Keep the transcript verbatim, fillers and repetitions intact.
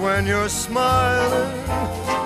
when you're smiling.